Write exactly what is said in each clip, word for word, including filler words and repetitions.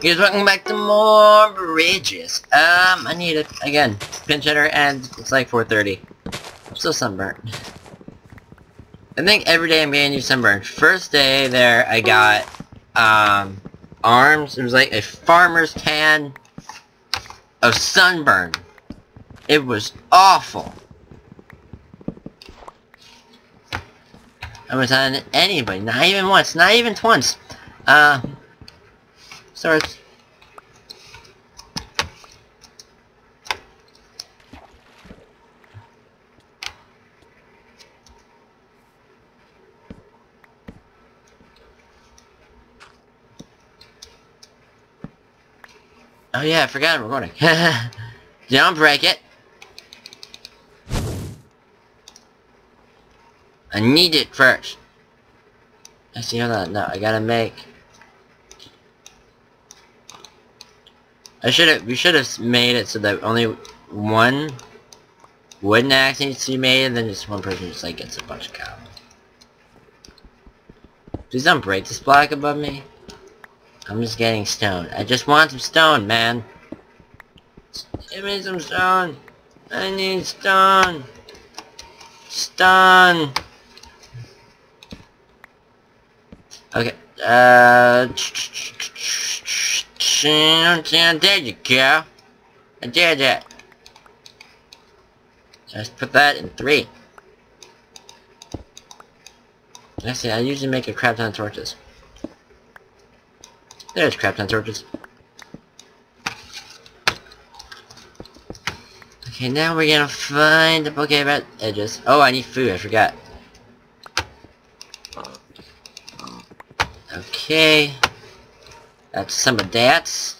Guys, welcome back to more Bridges. Um, I need it again. Pinch hitter, and it's like four thirty. I'm still sunburnt. I think every day I'm getting new sunburn. First day there, I got um arms. It was like a farmer's tan of sunburn. It was awful. I was on anybody, not even once, not even once. Uh, starts. Oh yeah, I forgot I'm recording. Don't break it. I need it first. I see, hold on, no, I gotta make. I should have, we should have made it so that only one wooden axe needs to be made, and then just one person just like gets a bunch of cow. Please don't break this block above me. I'm just getting stone. I just want some stone, man. Give me some stone. I need stone. Stone. Okay. Uh. There you go. I did it. Let's put that in three. Let's see, I usually make a crap ton of torches. There's crap ton of torches. Okay, now we're gonna find the okay about edges. Oh, I need food, I forgot. Okay. That's some of that.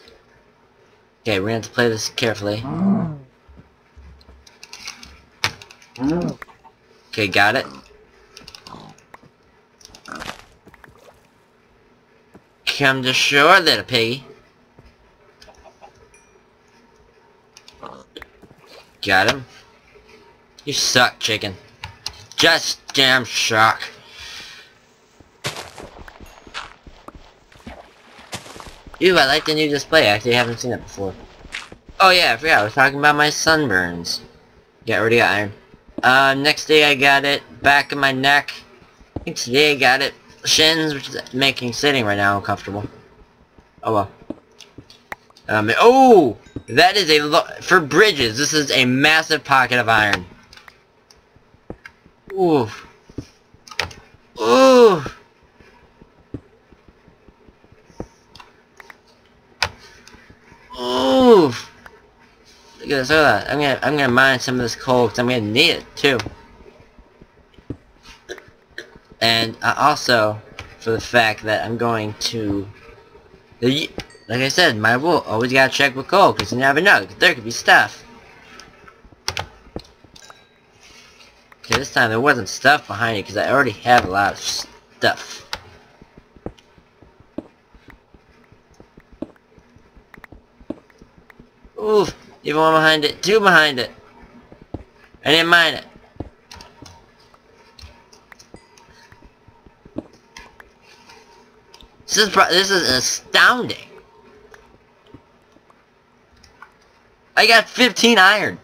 Okay, we're gonna have to play this carefully. Okay, got it. Come to shore, little piggy. Got him. You suck, chicken. Just damn shock. Ooh, I like the new display. I actually haven't seen it before. Oh yeah, I forgot. I was talking about my sunburns. Yeah, I already got iron. Uh, next day I got it. Back of my neck. I think today I got it. Shins, which is making sitting right now uncomfortable. Oh well. Um, oh! That is a lo- for Bridges, this is a massive pocket of iron. Ooh. Ooh! Ooh! Look at this, hold on. I'm gonna I'm gonna mine some of this coal because I'm gonna need it too. And uh, also for the fact that I'm going to the like I said, my wool always gotta check with coal because you never know, there could be stuff. Okay, this time there wasn't stuff behind it because I already have a lot of stuff. Oof, even one behind it, two behind it. I didn't mind it. This is pro this is astounding. I got fifteen iron.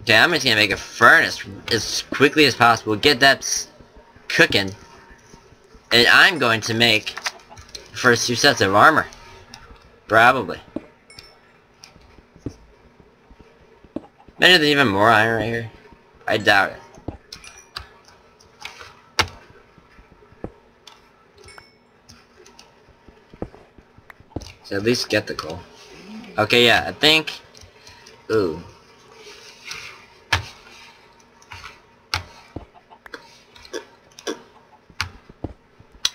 Okay, I'm just gonna make a furnace as quickly as possible. Get that cooking, and I'm going to make the first two sets of armor, probably. Maybe there's even more iron right here. I doubt it. So at least get the coal. Okay, yeah, I think. Ooh. I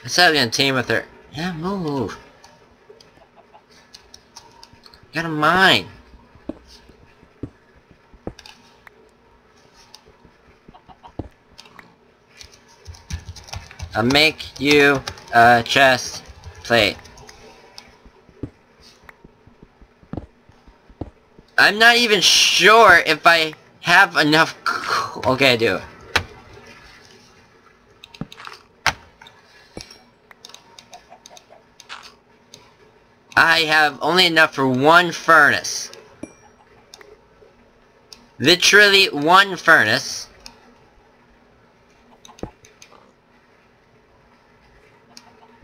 said I was gonna team with her. Yeah, move. Got a mine. I'll make you a chest plate. I'm not even sure if I have enough coal. Okay, I do. I have only enough for one furnace. Literally one furnace.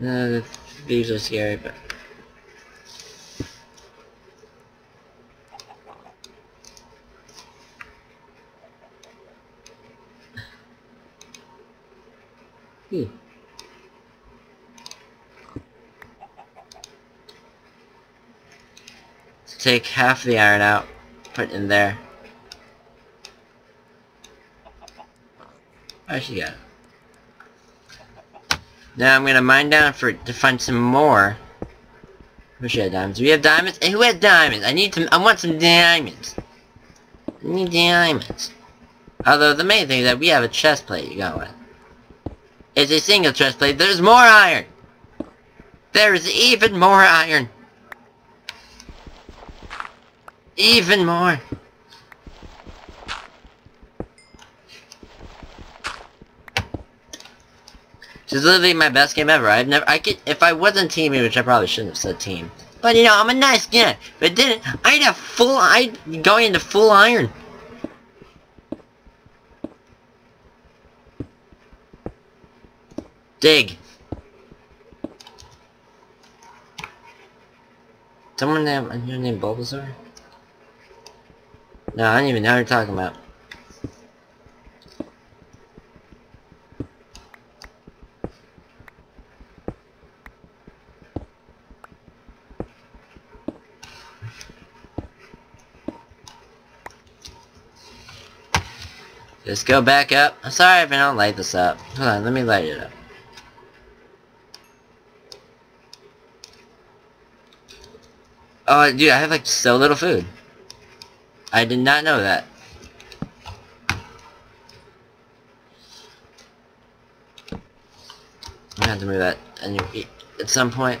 No, the thieves are scary, but... Hmm. Let's take half the iron out, put it in there. I actually got it. Now I'm gonna mine down for to find some more. Wish I had diamonds. Do we have diamonds? Hey, who had diamonds? I need some. I want some diamonds. I need diamonds. Although the main thing is that we have a chest plate you got one. It's a single chest plate. There's more iron! There is even more iron! Even more! This is literally my best game ever. I've never- I could- if I wasn't teaming, which I probably shouldn't have said team. But you know, I'm a nice guy. If I didn't, I'd have full- I'd go into full iron. Dig. Someone named, you named Bulbasaur? No, I don't even know what you're talking about. Just go back up. I'm sorry if I don't light this up. Hold on, let me light it up. Oh, dude, I have, like, so little food. I did not know that. I'm gonna have to move that and eat at some point.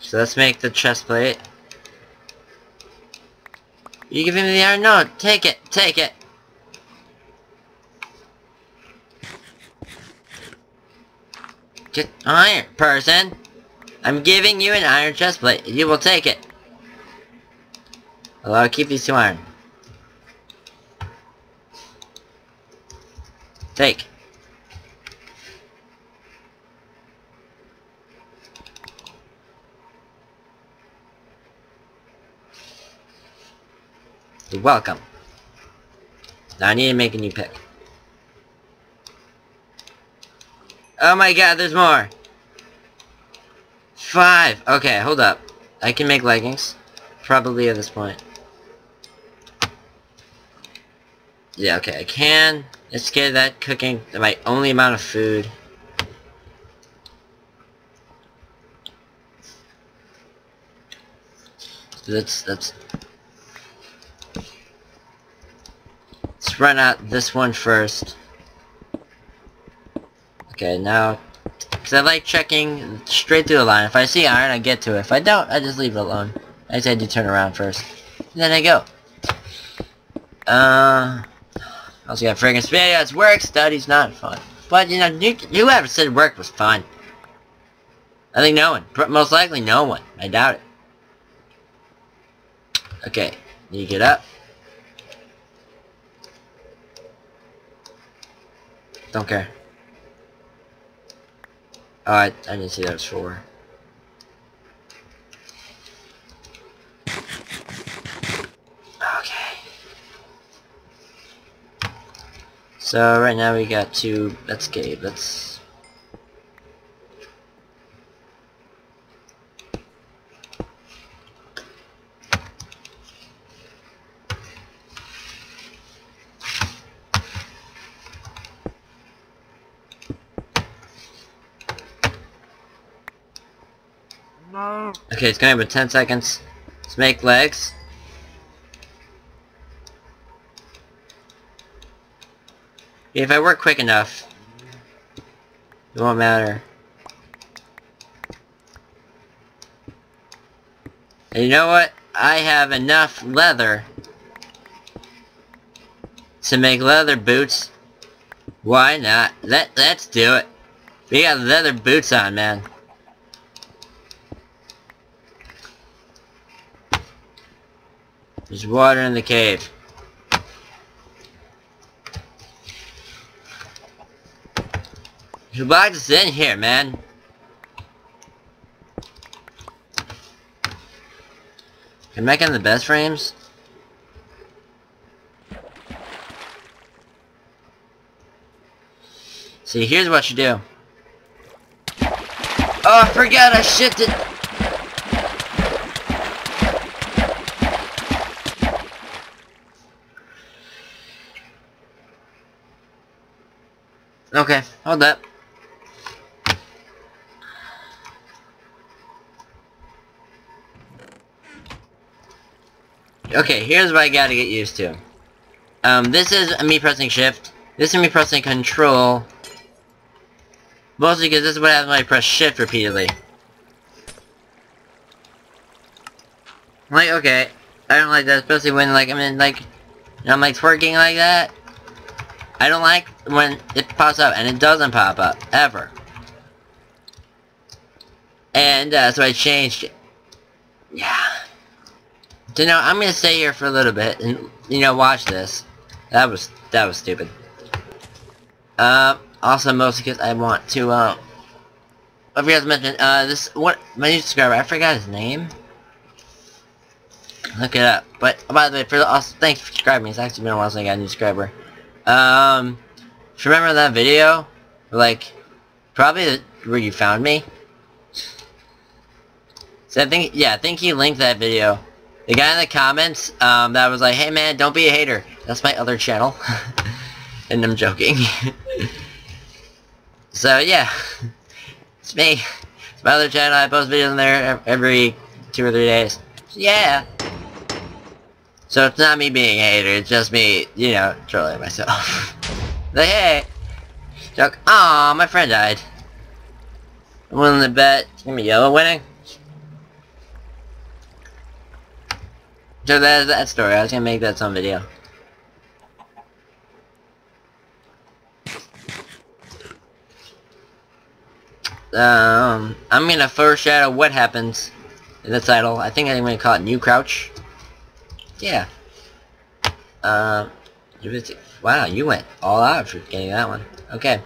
So let's make the chest plate. You giving me the iron? No, take it, take it. Get iron, person. I'm giving you an iron chest plate. You will take it. Well, I'll keep these two iron. Take. You're welcome. Now I need to make a new pick. Oh my god, there's more! Five! Okay, hold up. I can make leggings. Probably at this point. Yeah, okay, I can. Let's get that cooking. My only amount of food. That's... that's... run out this one first. Okay, now, because I like checking straight through the line. If I see iron, I get to it. If I don't, I just leave it alone. I just had to turn around first. And then I go. Uh, also got fragrance videos. Work, study's not fun. But, you know, you, whoever said work was fun. I think no one. Most likely no one. I doubt it. Okay, you get up. Don't care. Oh, I, I didn't see that was four. Okay. So right now we got two. Let's get. Let's. Okay, it's gonna be ten seconds. Let's make legs. If I work quick enough, it won't matter. And you know what? I have enough leather to make leather boots. Why not? Let, let's do it. We got leather boots on, man. There's water in the cave. You locked us in here, man. You're making the best frames? See, here's what you do. Oh, I forgot I shifted. Okay, hold up. Okay, here's what I gotta get used to. Um, this is me pressing shift. This is me pressing control. Mostly because this is what happens when I press shift repeatedly. Like, okay. I don't like that, especially when, like, I'm in, like, I'm, like, twerking like that. I don't like when it pops up, and it doesn't pop up, ever. And, uh, so I changed it. Yeah. So, you know, I'm gonna stay here for a little bit, and, you know, watch this. That was, that was stupid. Um... Uh, Also, mostly because I want to, uh... I forgot to mention, uh, this... What... My new subscriber, I forgot his name. Look it up. But, by the way, for the, also, thanks for subscribing. It's actually been a while since I got a new subscriber. Um... If you remember that video? Like, probably where you found me. So, I think... Yeah, I think he linked that video. The guy in the comments, um, that was like, "Hey, man, don't be a hater." That's my other channel. And I'm joking. So, yeah, it's me. It's my other channel. I post videos on there every two or three days. Yeah. So it's not me being a hater, it's just me, you know, trolling myself. Like, hey. Joke. Aw, my friend died. I'm willing to bet. Give me yellow winning. So that is that story. I was going to make that some video. Um, I'm gonna foreshadow what happens in the title. I think I'm gonna call it New Crouch. Yeah. Um, uh, wow, you went all out for getting that one. Okay.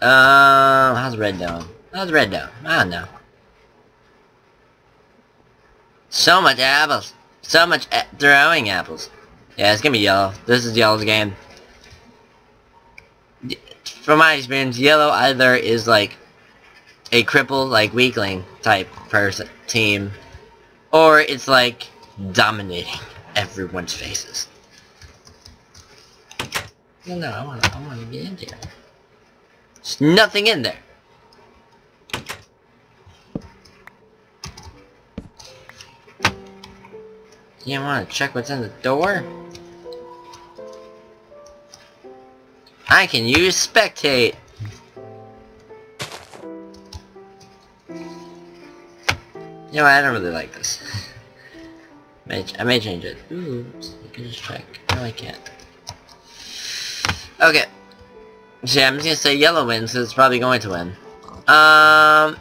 Um, uh, how's red doing? How's red doing? I don't know. So much apples. So much a throwing apples. Yeah, it's gonna be yellow. This is yellow's game. From my experience, yellow either is like a crippled, like, weakling type person, team, or it's like dominating everyone's faces. No, no, I wanna, I wanna get in there. There's nothing in there. You wanna check what's in the door? I can use spectate. You know, I don't really like this. I may change it. Oops, I can just check. No, I can't. Okay. So yeah, I'm just gonna say yellow wins, because it's probably going to win. Um,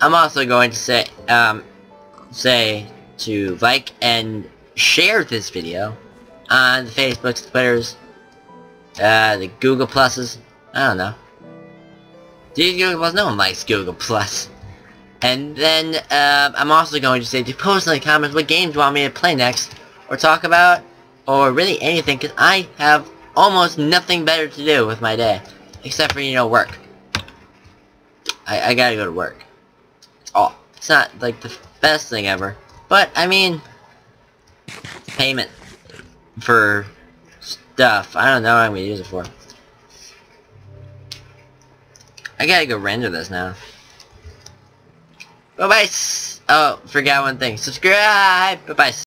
I'm also going to say, um, say to like and share this video on the Facebooks, the Twitters, uh, the Google Pluses. I don't know. These Google Plus, no one likes Google Plus. And then, uh, I'm also going to say to post in the comments what games you want me to play next, or talk about, or really anything, because I have almost nothing better to do with my day. Except for, you know, work. I, I gotta go to work. It's all. It's not, like, the best thing ever. But, I mean, payment for stuff. I don't know what I'm gonna use it for. I gotta go render this now. Bye-bye. Oh, forgot one thing. Subscribe. Bye-bye.